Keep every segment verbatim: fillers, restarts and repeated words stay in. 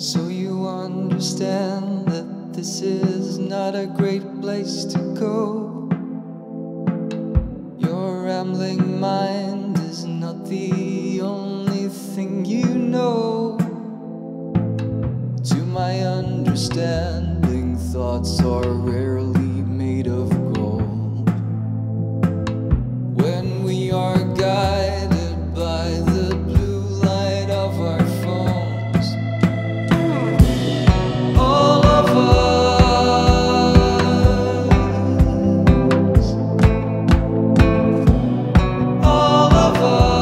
So you understand that this is not a great place to go. Your rambling mind is not the only thing you know. To my understanding, thoughts are rarely made of gold. When we are guided by the blue light of our phones, all of us, all of us.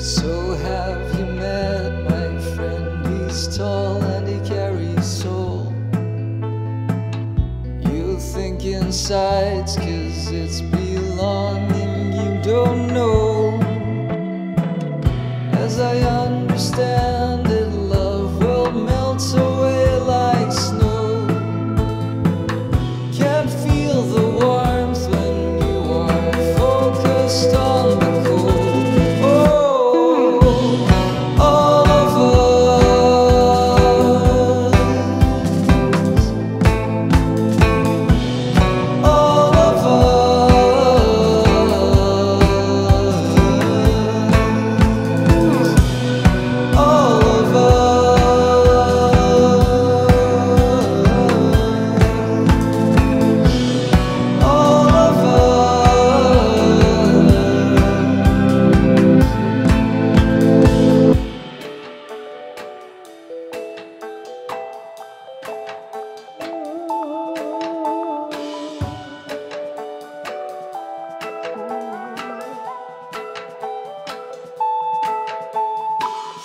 So have you met my friend? He's tall and he carries soul. You think in sights, cause it's belonging you don't know. As I understand it, love will melt away like snow. Can't feel the warmth when you are focused on the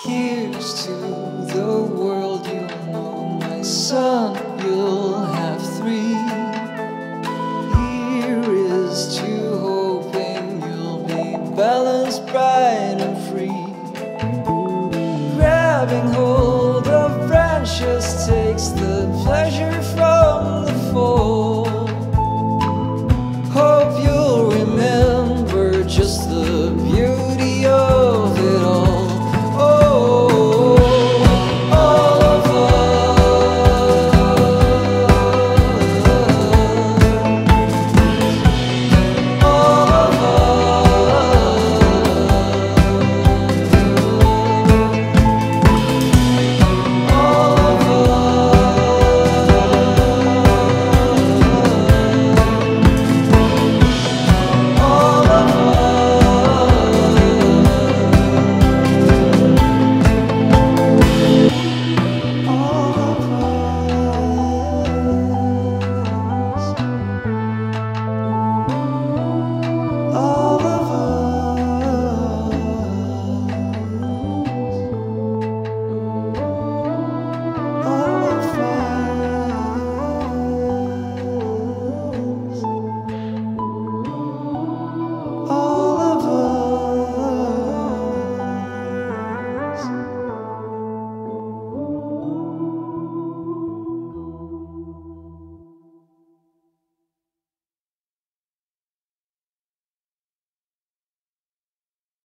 Here's to the world you'll know, my son, you'll have three. Here is to hoping you'll be balanced, bright and free.